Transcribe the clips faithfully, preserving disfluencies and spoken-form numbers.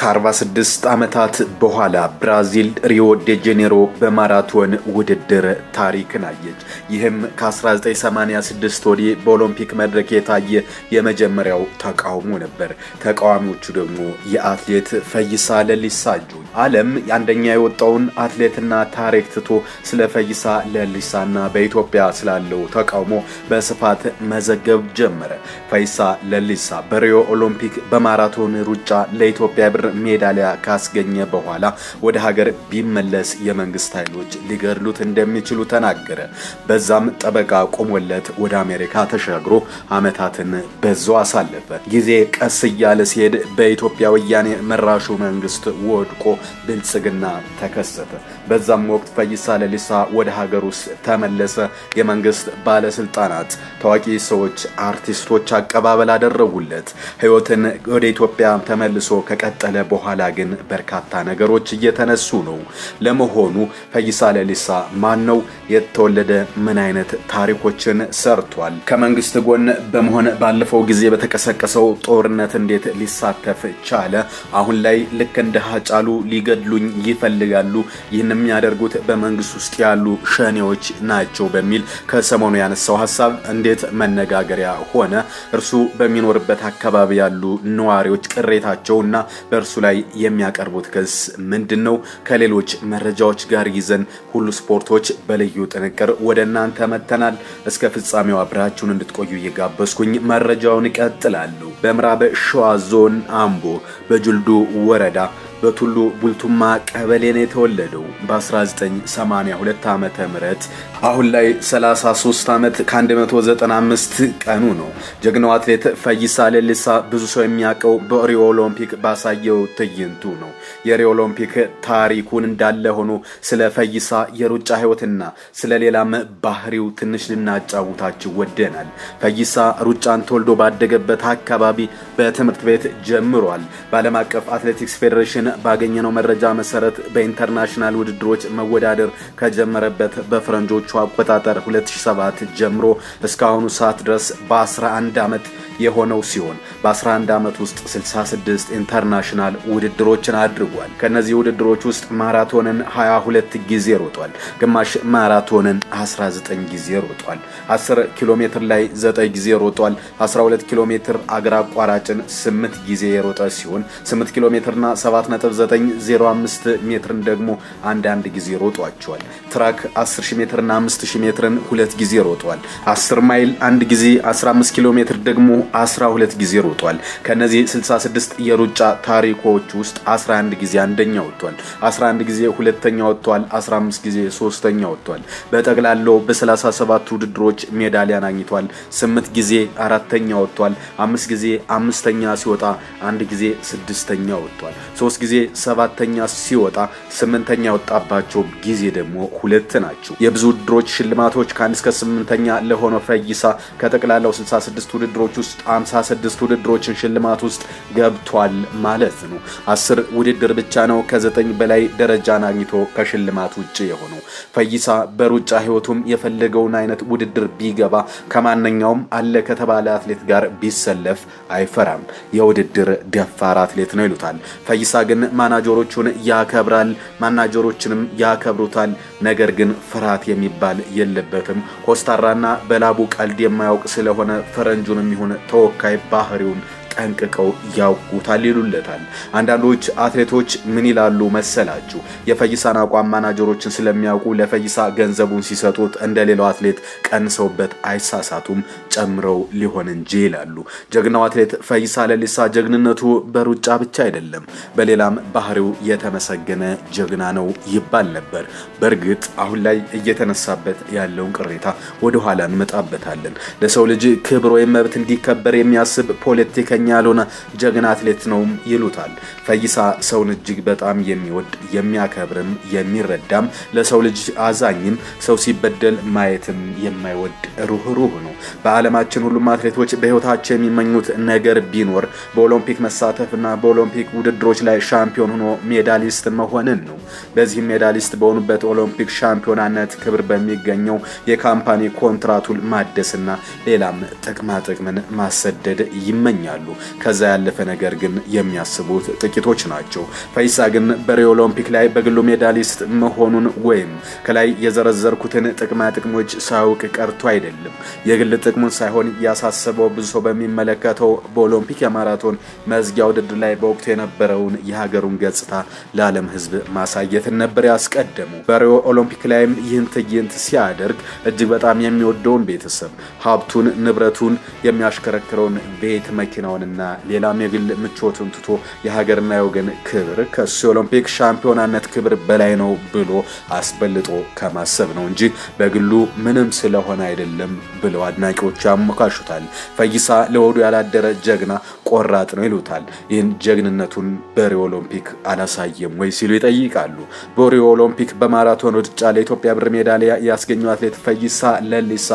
ከአርባ ስድስት ዓመታት በኋላ ብራዚል ሪዮ ዴ ጄኔሮ በማራቶን ውድድር ታሪክን አየች። ይህም ከ1986 ወዲህ በኦሎምፒክ መድረክ የታየ የመጀመሪያው ተቃውሞ ነበር። ተቃዋሚዎቹ ደግሞ የአትሌት ፈይሳ ለሊሳ ጆን ዓለም አንደኛ የወጣውን አትሌትና ታሪክ ትቶ ስለ ፈይሳ ለሊሳና በኢትዮጵያ ስላለው ተቃውሞ በስፋት መዘገብ ጀመረ። ፈይሳ ለሊሳ በሪዮ ኦሎምፒክ በማራቶን ሩጫ ለኢትዮጵያ ሜዳሊያ ካስገኘ በኋላ ወደ ሀገር ቢመለስ የመንግስት ኃይሎች ሊገርሉት እንደሚችሉ ተናገረ። በዛም ጠበቃ ቆሞለት ወደ አሜሪካ ተሻግሮ አመታትን በዛው አሳለፈ። ጊዜ ቀስ እያለ ሲሄድ በኢትዮጵያ ወያኔ መራሹ መንግስት ወድቆ ብልጽግና ተከሰተ። በዛም ወቅት ፈይሳ ለሊሳ ወደ ሀገር ውስጥ ተመለሰ። የመንግስት ባለስልጣናት፣ ታዋቂ ሰዎች፣ አርቲስቶች አቀባበል አደረጉለት። ህይወትን ወደ ኢትዮጵያ ተመልሶ ከቀጠለ በኋላ ግን በርካታ ነገሮች እየተነሱ ነው። ለመሆኑ ፈይሳ ለሊሳ ማን ነው? የተወለደ ምን አይነት ታሪኮችን ሰርቷል? ከመንግስት ጎን በመሆን ባለፈው ጊዜ በተከሰከሰው ጦርነት እንዴት ሊሳተፍ ቻለ? አሁን ላይ ልክ እንደ ሀጫሉ ሊገድሉኝ ይፈልጋሉ፣ ይህን የሚያደርጉት በመንግስት ውስጥ ያሉ ሸኔዎች ናቸው በሚል ከሰሞኑ ያነሳው ሐሳብ እንዴት መነጋገሪያ ሆነ? እርሱ በሚኖርበት አካባቢ ያሉ ነዋሪዎች ቅሬታቸውና በርሱ ላይ የሚያቀርቡት ክስ ምንድነው? ከሌሎች መረጃዎች ጋር ይዘን ሁሉ ስፖርቶች በልዩ ጥንቅር ወደናንተ መተናል። እስከ ፍጻሜው አብራችሁን እንድትቆዩ እየጋበዝኩኝ መረጃውን እቀጥላለሁ። በምዕራብ ሸዋ ዞን አምቦ በጁልዱ ወረዳ በቱሉ ቡልቱማ ቀበሌ ነው የተወለደው በ1982 ዓመተ ምህረት። አሁን ላይ ሰላሳ ሶስት ዓመት ከ195 ቀኑ ነው። ጀግናው አትሌት ፈይሳ ለሊሳ ብዙ ሰው የሚያቀው በሪዮ ኦሎምፒክ ባሳየው ትዕይንቱ ነው። የሪዮ ኦሎምፒክ ታሪኩን እንዳለ ሆኖ ስለ ፈይሳ የሩጫ ህይወትና ስለ ሌላም ባህሪው ትንሽ ልናጫውታችሁ ወደናል። ፈይሳ ሩጫን ተወልዶ ባደገበት አካባቢ በትምህርት ቤት ጀምሯል። ባለም አቀፍ አትሌቲክስ ፌዴሬሽን ባገኘነው መረጃ መሰረት በኢንተርናሽናል ውድድሮች መወዳደር ከጀመረበት በፍረንጆቹ አቆጣጠር ሁለት ሺህ ሰባት ጀምሮ እስካሁኑ ሰዓት ድረስ በ11 ዓመት የሆነው ሲሆን በ11 ዓመት ውስጥ ስልሳ ስድስት ኢንተርናሽናል ውድድሮችን አድርጓል። ከነዚህ ውድድሮች ውስጥ ማራቶንን ሃያ ሁለት ጊዜ ሮጧል። ግማሽ ማራቶንን አስራ ዘጠኝ ጊዜ ሮጧል። አስር ኪሎ ሜትር ላይ ዘጠኝ ጊዜ ሮጧል። አስራ ሁለት ኪሎ ሜትር አግራ አቋራጭን ስምንት ጊዜ ሮጠ ሲሆን ስምንት ኪሎ ሜትርና ሰባት ነጥብ ዘጠኝ ዜሮ አምስት ሜትርን ደግሞ አንድ አንድ ጊዜ ሮጧቸዋል። ትራክ አስር ሺህ ሜትርና አምስት ሺህ ሜትርን ሁለት ጊዜ ሮጧል። አስር ማይል አንድ ጊዜ፣ አስራ አምስት ኪሎ ሜትር ደግሞ አስራ ሁለት ጊዜ ሮጧል። ከነዚህ ስልሳ ስድስት የሩጫ ታሪኮች ውስጥ አስራ አንድ ጊዜ አንደኛ ወጥቷል፣ አስራ አንድ ጊዜ ሁለተኛ ወጥቷል፣ አስራ አምስት ጊዜ ሶስተኛ ወጥቷል። በጠቅላላው በ37 ውድድሮች ሜዳሊያን አግኝቷል። ስምንት ጊዜ አራተኛ ወጥቷል፣ አምስት ጊዜ አምስተኛ ሲወጣ፣ አንድ ጊዜ ስድስተኛ ወጥቷል። ሶስት ጊዜ ሰባተኛ ሲወጣ፣ ስምንተኛ ወጣባቸው ጊዜ ደግሞ ሁለት ናቸው። የብዙ ድሮች ሽልማቶች ከአንድ እስከ ስምንተኛ ለሆነ ፈይሳ ከተቀላለው ስልሳ ስድስት ውድድሮች ውስጥ ሃምሳ ስድስት ውድድሮችን ሽልማት ውስጥ ገብቷል ማለት ነው። አስር ውድድር ብቻ ነው ከ9 በላይ ደረጃን አግኝቶ ከሽልማት ውጪ የሆነው። ፈይሳ በሩጫ ህይወቱም የፈለገውን አይነት ውድድር ቢገባ ከማንኛውም አለ ከተባለ አትሌት ጋር ቢሰለፍ አይፈራም። የውድድር ደፋር አትሌት ነው ይሉታል። ፈይሳ ግን ማናጀሮቹን ያከብራል፣ ማናጀሮቹንም ያከብሩታል። ነገር ግን ፍርሃት የሚባል የለበትም። ኮስታራና በላቡ ቀልድ የማያውቅ ስለሆነ ፈረንጁንም ይሁን ተወካይ ባህሪውን አንቀቀው ያውቁታል ይሉለታል። አንዳንዶች አትሌቶች ምን ይላሉ መሰላችሁ? የፈይሳን አቋም ማናጀሮችን ስለሚያውቁ ለፈይሳ ገንዘቡን ሲሰጡት እንደሌላው አትሌት ቀንሰውበት አይሳሳቱም፣ ጨምረው ሊሆን እንጂ ይላሉ። ጀግናው አትሌት ፈይሳ ለሊሳ ጀግንነቱ በሩጫ ብቻ አይደለም፣ በሌላም ባህሪው የተመሰገነ ጀግና ነው ይባል ነበር። በርግጥ አሁን ላይ እየተነሳበት ያለውን ቅሬታ ወደ ኋላ እንመጣበታለን። ለሰው ልጅ ክብር ወይ መብት እንዲከበር የሚያስብ ፖለቲካ ያሉና ጀግና አትሌት ነው ይሉታል። ፈይሳ ሰውን እጅግ በጣም የሚወድ የሚያከብርም የሚረዳም ለሰው ልጅ አዛኝም ሰው ሲበደል ማየትም የማይወድ ሩህሩህ ነው። በአለማችን ሁሉ አትሌቶች በህይወታቸው የሚመኙት ነገር ቢኖር በኦሎምፒክ መሳተፍና በኦሎምፒክ ውድድሮች ላይ ሻምፒዮን ሆኖ ሜዳሊስት መሆንን ነው። በዚህ ሜዳሊስት በሆኑበት ኦሎምፒክ ሻምፒዮናነት ክብር በሚገኘው የካምፓኒ ኮንትራቱን ማደስና ሌላም ጥቅማ ጥቅምን ማሰደድ ይመኛሉ። ይችላሉ ከዛ ያለፈ ነገር ግን የሚያስቡት ጥቂቶች ናቸው ፈይሳ ግን በሪ ኦሎምፒክ ላይ በግሉ ሜዳሊስት መሆኑን ወይም ከላይ የዘረዘርኩትን ጥቅማ ጥቅሞች ሳውቅ ቀርቶ አይደለም የግል ጥቅሙን ሳይሆን ያሳሰበው ብዙ በሚመለከተው በኦሎምፒክ የማራቶን መዝጊያ ውድድር ላይ በወቅቱ የነበረውን የሀገሩን ገጽታ ለዓለም ህዝብ ማሳየት ነበር ያስቀደሙ በሪ ኦሎምፒክ ላይም ይህን ትዕይንት ሲያደርግ እጅግ በጣም የሚወደውን ቤተሰብ ሀብቱን ንብረቱን የሚያሽከረክረውን ቤት መኪናውንና ሌላም የግል ምቾቱን ትቶ የሀገርና የወገን ክብር ከሱ ኦሎምፒክ ሻምፒዮናነት ክብር በላይ ነው ብሎ አስበልጦ ከማሰብ ነው እንጂ በግሉ ምንም ስለሆነ አይደለም ብሎ አድናቂዎች አመካሹታል ፈይሳ ለወዱ ያላደረ ጀግና ቆራጥ ነው ይሉታል ይህን ጀግንነቱን በሪዮ ኦሎምፒክ አላሳየም ወይ ሲሉ ይጠይቃሉ በሪዮ ኦሎምፒክ በማራቶን ውድድር ላይ ኢትዮጵያ ብር ሜዳሊያ ያስገኘው አትሌት ፈይሳ ለሊሳ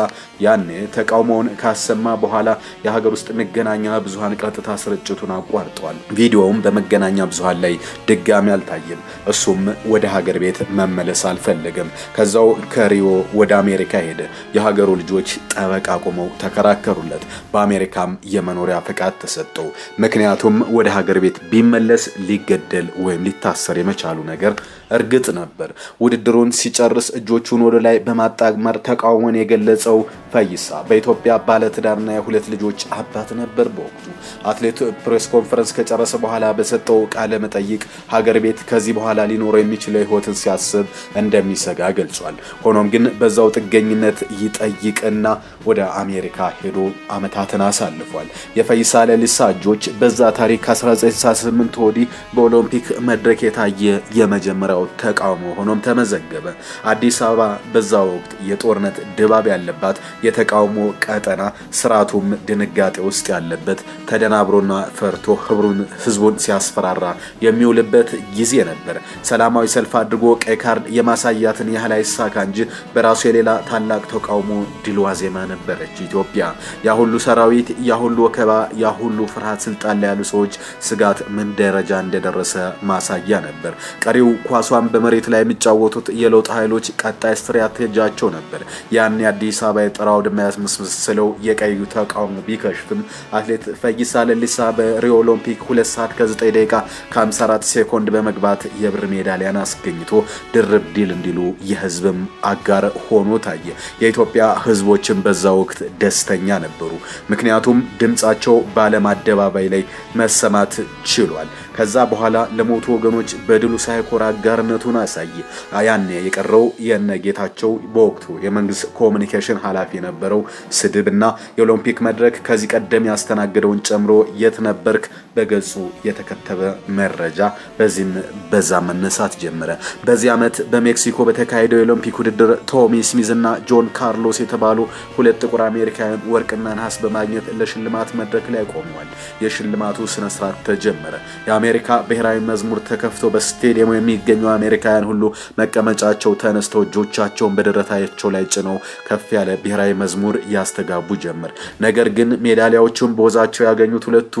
ያኔ ተቃውሞውን ካሰማ በኋላ የሀገር ውስጥ መገናኛ ብዙሃን ቀጥታ ስርጭቱን አቋርጧል ቪዲዮውም በመገናኛ ብዙሃን ላይ ድጋሚ አልታየም እሱም ወደ ሀገር ቤት መመለስ አልፈለገም ከዛው ከሪዮ ወደ አሜሪካ ሄደ የሀገሩ ልጆች ጠበቃ ቆመው ተከራከሩለት በአሜሪካም የመኖሪያ ፈቃድ ተሰጠው ምክንያቱም ወደ ሀገር ቤት ቢመለስ ሊገደል ወይም ሊታሰር የመቻሉ ነገር እርግጥ ነበር ውድድሩን ሲጨርስ እጆቹን ወደ ላይ በማጣግመር ተቃውሞን የገለጸው ፈይሳ በኢትዮጵያ ባለትዳርና የሁለት ልጆች አባት ነበር በወቅቱ አትሌት ፕሬስ ኮንፈረንስ ከጨረሰ በኋላ በሰጠው ቃለ መጠይቅ ሀገር ቤት ከዚህ በኋላ ሊኖር የሚችለው ህይወትን ሲያስብ እንደሚሰጋ ገልጿል ሆኖም ግን በዛው ጥገኝነት ይጠይቅና ወደ አሜሪካ ሄዶ አመታትን አሳልፏል የፈይሳ ለሊሳ እጆች በዛ ታሪክ ከ1968 ወዲህ በኦሎምፒክ መድረክ የታየ የመጀመሪያው ተቃውሞ ሆኖም ተመዘገበ አዲስ አበባ በዛው ወቅት የጦርነት ድባብ ያለባት የተቃውሞ ቀጠና ስራቱም ድንጋጤ ውስጥ ያለበት ተደናብሮና ፈርቶ ህብሩን ህዝቡን ሲያስፈራራ የሚውልበት ጊዜ ነበር ሰላማዊ ሰልፍ አድርጎ ቀይ ካርድ የማሳያትን ያህላይ ሳካንጂ በራሱ የሌላ ታላቅ ተቃውሞ ድልዋዜማ ነበረች ኢትዮጵያ ያሁሉ ሰራዊት ያሁሉ ወከባ ያሁሉ ፍርሃት ስልጣን ላይ ያሉ ሰዎች ስጋት ምን ደረጃ እንደደረሰ ማሳያ ነበር ቀሪው ኳሷን በመሬት ላይ የሚጫወቱት የለውጥ ኃይሎች ቀጣይ ስትራቴጂያቸው ነበር ያን አዲስ አበባ የጠራው ደማያስመስለው የቀዩ ተቃውሞ ቢከሽፍም አትሌት ፈይሳ ለሊሳ በሪዮ ኦሎምፒክ ሁለት ሰዓት ከዘጠኝ ደቂቃ ከ54 ሴኮንድ በመግባት የብር ሜዳሊያን አስገኝቶ ድርብ ዲል እንዲሉ የህዝብም አጋር ሆኖ ታየ የኢትዮጵያ ህዝቦችን በዛው ወቅት ደስተኛ ነበሩ ምክንያቱም ድምጻቸው ባለም አደባባይ ላይ መሰማት ችሏል ከዛ በኋላ ለሞቱ ወገኖች በድሉ ሳይኮራ ጋርነቱን አሳየ ያኔ የቀረው የነጌታቸው በወቅቱ የመንግስ ኮሙኒኬሽን ኃላፊ የነበረው ስድብና የኦሎምፒክ መድረክ ከዚህ ቀደም ያስተናገደውን ጨምሮ የት ነበርክ በገጹ የተከተበ መረጃ በዚህም በዛም መነሳት ጀመረ በዚህ አመት በሜክሲኮ በተካሄደው የኦሎምፒክ ውድድር ቶሚ ስሚዝና ጆን ካርሎስ የተባሉ ሁለት ጥቁር አሜሪካውያን ወርቅና ነሐስ በማግኘት ለሽልማት መድረክ ላይ ቆመዋል የሽልማቱ ስነ ስርዓት ተጀመረ የአሜሪካ ብሔራዊ መዝሙር ተከፍቶ በስቴዲየሙ የሚገኘው አሜሪካውያን ሁሉ መቀመጫቸው ተነስተው እጆቻቸውን በደረታቸው ላይ ጭነው ከፍ ያለ ብሔራዊ መዝሙር ያስተጋቡ ጀመር ነገር ግን ሜዳሊያዎቹን በወዛቸው ያገኙት ሁለቱ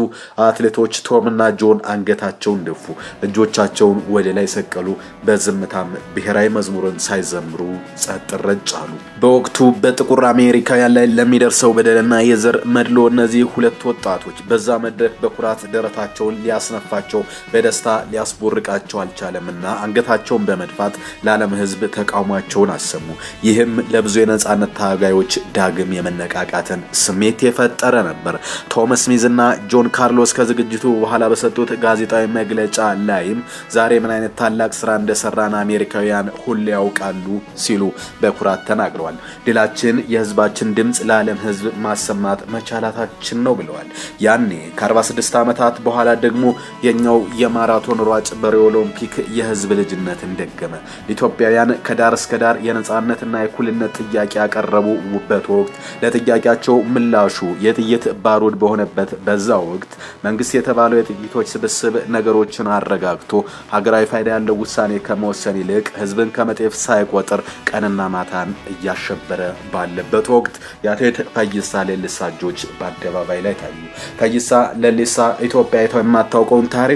አትሌቶች ቶምና ጆን አንገታቸውን ደፉ እጆቻቸውን ወደ ላይ ሰቀሉ በዝምታም ብሔራዊ መዝሙርን ሳይዘምሩ ጸጥ ረጭ አሉ በወቅቱ በጥቁር አሜሪካ ያለ ለሚደርሰው በደልና የዘር መድሎ እነዚህ ሁለት ወጣቶች በዛ መድረክ በኩራት ደረታቸውን ሊያስነፋቸው በደስታ ሊያስቦርቃቸው አልቻለምና አንገታቸውን በመድፋት ለዓለም ህዝብ ተቃውሟቸውን አሰሙ ይህም ለብዙ የነጻነት ታጋዮች ዳግም የመነቃቃትን ስሜት የፈጠረ ነበር ቶማስ ሚዝና ጆን ካርሎስ ከዝግጅቱ በኋላ በሰጡት ጋዜጣዊ መግለጫ ላይም ዛሬ ምን አይነት ታላቅ ስራ እንደሰራና አሜሪካውያን ሁሉ ያውቃሉ ሲሉ በኩራት ተናግረዋል ድላችን የህዝባችን ድምጽ ለዓለም ህዝብ ማሰማት መቻላታችን ነው ብለዋል ያኔ ከ46 አመታት በኋላ ደግሞ የኛው የማራቶን ሯጭ በሪዮ ኦሎምፒክ የህዝብ ልጅነት እንደገመ ኢትዮጵያውያን ከዳር እስከ ዳር የነጻነትና የኩልነት ጥያቄ ያቀረቡበት ወቅት ለጥያቄያቸው ምላሹ የጥይት ባሩድ በሆነበት በዛው ወቅት መንግስት የተባለው የጥይቶች ስብስብ ነገሮችን አረጋግቶ ሀገራዊ ፋይዳ ያለው ውሳኔ ከመወሰን ይልቅ ህዝብን ከመጤፍ ሳይቆጥር ቀንና ማታን ያሸበረ ባለበት ወቅት ያቴት ፈይሳ ለሊሳ እጆች በአደባባይ ላይ ታዩ ፈይሳ ለሊሳ ኢትዮጵያ የማታውቀውን ታሪክ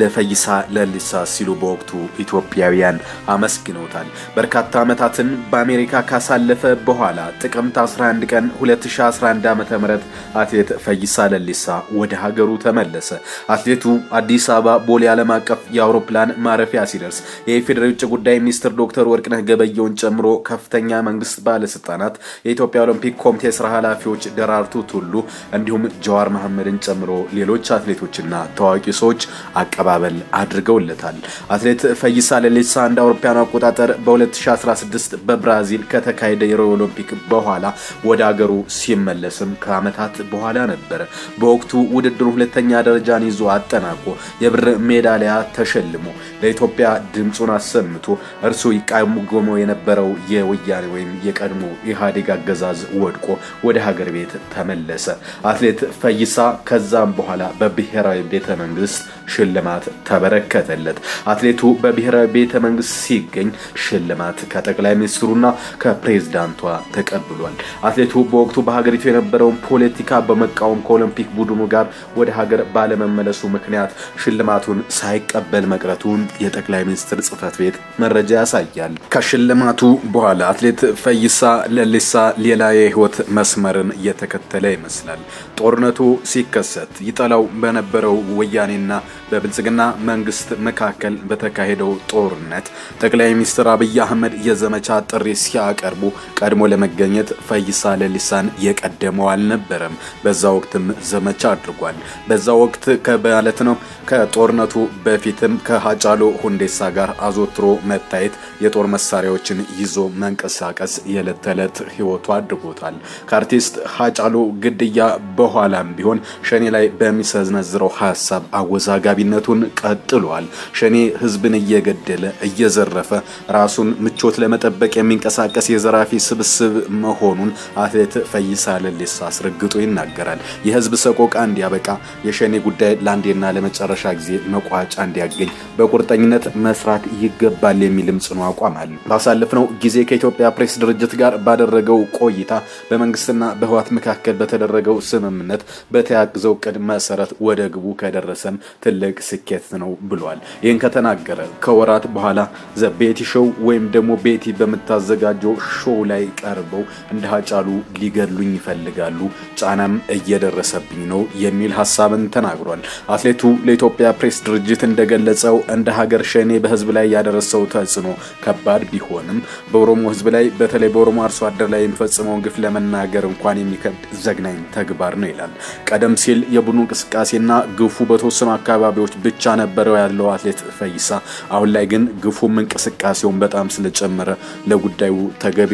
لفيسا لليسا سيلو بوقتو إثيوبياويان عمسكنو تال بركات عمتاتن بأمريكا كاسالف بحالا تقم تاسران دكان هلت شاسران دامت مرد عطيت فيسا لليسا ودهاجرو تملس عطيتو عديسابا بولي عالما كف ياوروبلان معرفي عسيرس يفيدرو تشكو داي منستر دكتور وركنه جبايون جمرو كفتنيا منغست بالستانات إثيوبيا أولمبيك كومتي سرحالا فيوش درارتو تولو عندهم جوار محمدن جمرو ليلوش عطليتوشنا تواكي سوش አቀባበል አድርገውለታል አትሌት ፈይሳ ሌሊሳ እንደ አውሮፓውያን አቆጣጠር በ2016 በብራዚል ከተካሄደ የሪዮ ኦሎምፒክ በኋላ ወደ ሀገሩ ሲመለስም ከአመታት በኋላ ነበር በወቅቱ ውድድሩ ሁለተኛ ደረጃን ይዞ አጠናቆ የብር ሜዳሊያ ተሸልሞ ለኢትዮጵያ ድምጹን አሰምቶ እርሱ ይቃወመው የነበረው የወያኔ ወይም የቀድሞ ኢህአዴግ አገዛዝ ወድቆ ወደ ሀገር ቤት ተመለሰ አትሌት ፈይሳ ከዛም በኋላ በብሔራዊ ቤተ መንግስት ሽልማት ተበረከተለት አትሌቱ በብሔራዊ ቤተ መንግስት ሲገኝ ሽልማት ከጠቅላይ ሚኒስትሩና ከፕሬዝዳንቷ ተቀብሏል አትሌቱ በወቅቱ በሀገሪቱ የነበረውን ፖለቲካ በመቃወም ከኦሎምፒክ ቡድኑ ጋር ወደ ሀገር ባለመመለሱ ምክንያት ሽልማቱን ሳይቀበል መቅረቱን የጠቅላይ ሚኒስትር ጽፈት ቤት መረጃ ያሳያል ከሽልማቱ በኋላ አትሌት ፈይሳ ለሊሳ ሌላ የህይወት መስመርን የተከተለ ይመስላል ጦርነቱ ሲከሰት ይጣላው በነበረው ወያኔና በብልጽግና መንግስት መካከል በተካሄደው ጦርነት ጠቅላይ ሚኒስትር አብይ አህመድ የዘመቻ ጥሪ ሲያቀርቡ ቀድሞ ለመገኘት ፈይሳ ለሊሳን የቀደመው አልነበረም በዛው ወቅትም ዘመቻ አድርጓል በዛው ወቅት ከበያለት ነው ከጦርነቱ በፊትም ከሃጫሎ ሁንዴሳ ጋር አዞትሮ መታየት የጦር መሳሪያዎችን ይዞ መንቀሳቀስ የለተለት ህይወቱ አድርጎታል ካርቲስት ሃጫሎ ግድያ በኋላም ቢሆን ሸኔ ላይ በሚሰዝነዝረው ሐሳብ አወዛ ጋቢነቱን ቀጥሏል ሸኔ ህዝብን እየገደለ እየዘረፈ ራሱን ምቾት ለመጠበቅ የሚንቀሳቀስ የዘራፊ ስብስብ መሆኑን አትሌት ፈይሳ ለሊሳ አስረግጦ ይናገራል የህዝብ ሰቆቃ እንዲያበቃ የሸኔ ጉዳይ ላንዴና ለመጨረሻ ጊዜ መቋጫ እንዲያገኝ በቁርጠኝነት መስራት ይገባል የሚልም ጽኑ አቋም አለ ባሳለፍነው ጊዜ ከኢትዮጵያ ፕሬስ ድርጅት ጋር ባደረገው ቆይታ በመንግስትና በህዋት መካከል በተደረገው ስምምነት በተያዘው ቅድመ መሰረት ወደ ግቡ ከደረሰም تلك سكت نو بلوال ين كتناجر كورات بحالا ذا بيتي شو ويم دمو بيتي بمتازجاجو شو لايك أربو عندها جالو ليجرلو يفلجالو تانم يدر رسبينو يميل حسابن تناجرون أتلتو ليتوبيا بريس درجتن دجلتسو عندها جرشاني بهزبلاي يدر الصوت هالسنو كبار بيخونم بورم هزبلاي بتلي بورم أرسواد درلاي مفصمون قفل من ناجرم قاني مكب زجنين تكبار نيلان قدم سيل يبنون كسكاسينا قفو بتوسنا አባቢዎች ብቻ ነበረው ያለው አትሌት ፈይሳ አሁን ላይ ግን ግፉ መንቀስቃሴውን በጣም ስለጨመረ ለጉዳዩ ተገቢ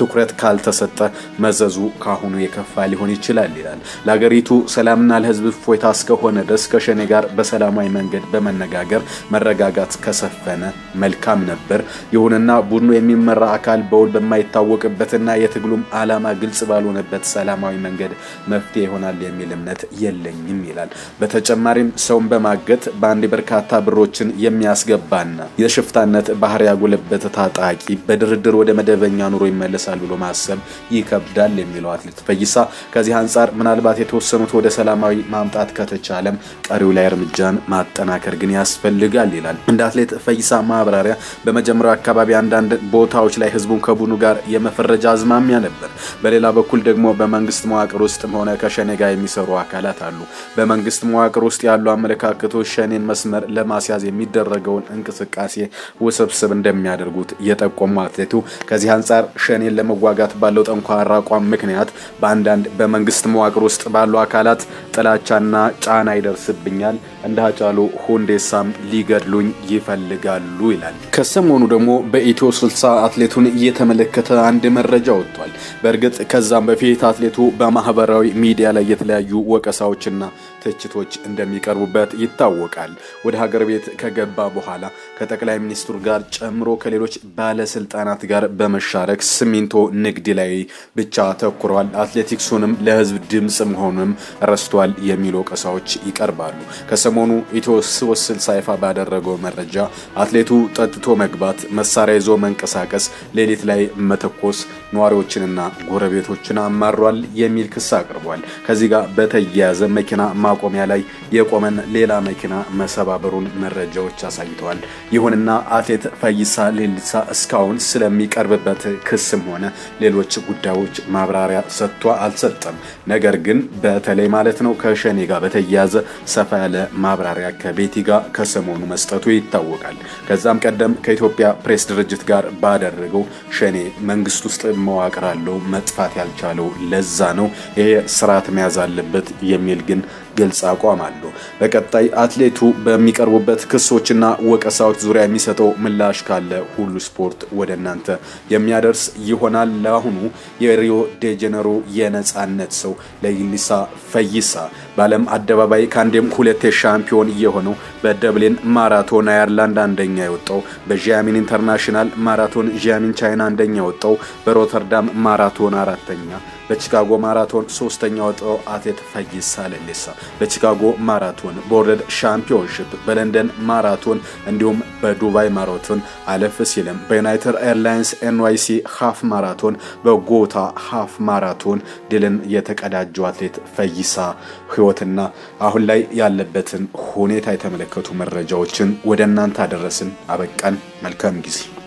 ትኩረት ካልተሰጠ መዘዙ ካሁኑ የከፋ ሊሆን ይችላል ይላል ለሀገሪቱ ሰላምና ለህዝብ ፎይታ እስከሆነ ድረስ ከሸኔ ጋር በሰላማዊ መንገድ በመነጋገር መረጋጋት ከሰፈነ መልካም ነበር ይሁንና ቡድኑ የሚመራ አካል በውል በማይታወቅበትና የትግሉም አላማ ግልጽ ባልሆነበት ሰላማዊ መንገድ መፍትሄ ይሆናል የሚል እምነት የለኝም ይላል በተጨማሪም ሰውን በማገት ባንዲ በርካታ ብሮችን የሚያስገባና የሽፍታነት ባህሪ ያጎለበት ታጣቂ በድርድር ወደ መደበኛ ኑሮ ይመለሳል ብሎ ማሰብ ይከብዳል የሚለው አትሌት ፈይሳ ከዚህ አንፃር ምናልባት የተወሰኑት ወደ ሰላማዊ ማምጣት ከተቻለም ቀሪው ላይ እርምጃን ማጠናከር ግን ያስፈልጋል ይላል እንደ አትሌት ፈይሳ ማብራሪያ በመጀመሪያው አካባቢ አንዳንድ ቦታዎች ላይ ህዝቡን ከቡኑ ጋር የመፈረጃ አዝማሚያ ነበር በሌላ በኩል ደግሞ በመንግስት መዋቅር ውስጥ ሆነ ከሸኔ ጋር የሚሰሩ አካላት አሉ በመንግስት መዋቅር ውስጥ ያሉ አመለካከቶች ሸኔን መስመር ለማስያዝ የሚደረገውን እንቅስቃሴ ወሰብሰብ እንደሚያደርጉት የጠቆሙ አትሌቱ ከዚህ አንፃር ሸኔ إلا مواجهات بالوت أنقاض راقام مكنيات باندان بمنجست مواقروست بالو أكلات تلا شأننا شأن أيدر سبينيال عندها جالو هوندي سام ليجر لون يفلجال لويلان كسمون دمو بيتوصل ساعة لتون يتملكتها عندما الرجاء طال برجت كزام بفيه تاتلتو بمهبراوي ميديا لا يتلاجو وكساوتشنا تجتوج عندما يكربات يتوكل وده قربت كجبابه حالا كتكلاه منستر قارج أمره كليروش بالسلطانات قار بمشارك سمينتو نقدلي بتشاتا كروال أتلتيكسونم لهز بدمس مهونم رستوال يميلوك أساوتش يكربالو كسمونو يتوس وصل صيفا بعد الرجو مرجع أتلتو تتو مقبات مساريزو من كساكس ليلة لي متقوس نواروتشنا غربيتوتشنا مرال يميل كساكربال كزيجا بتجاز مكنا ماقوم يلاي يقومن ليلا مكنا مسبابرون مرجع وتشاسيتوال يهوننا أتلت فييسا ليليسا اسكاون سلمي كرببات كسم هنا ليلوتش قداوتش مبراريا ستوا على ستم نجرجن بتلي مالتنا كشنيجا بتجاز سفالة مبراريا كبيتيجا كسمون مستطوي توكل كزام قدم كإثيوبيا بريس درجت قار بعد الرجو شني منجستوست مواقرالو متفات يالشالو لزانو هي سرعة ميزال بيت يميلجن جلس أقوام علو بكتاي أتلتو بميكروبات كسوتشنا وكساوت زوري ميساتو ملاش كله هولو سبورت ودنانته يميادرس يهونا لاهونو يريو ديجنرو ينس أنتسو ليليسا فييسا بالم أدبابي كندم خلت الشامبيون يهونو بدبلين ماراثون أيرلندان دنياوتو بجامين إنترناشنال ماراثون جامين تشاينا دنياوتو بروتردام ماراثون أرتنيا بشيكاغو ماراثون سوستنيا وتو أتلت فييسا ليليسا بشيكاغو ماراثون بورد شامبيونشيب بلندن ماراثون عندهم بدوباي ماراثون على فسيلم بينايتر إيرلاينز إن واي سي هاف ماراثون وغوتا هاف ماراثون دلن يتكاداد جواتلت فييسا خيوتنا أهلاي يالبتن هوني تايتملكتو مرجاوتشن ودنان تادرسن أبكان ملكام جيزي.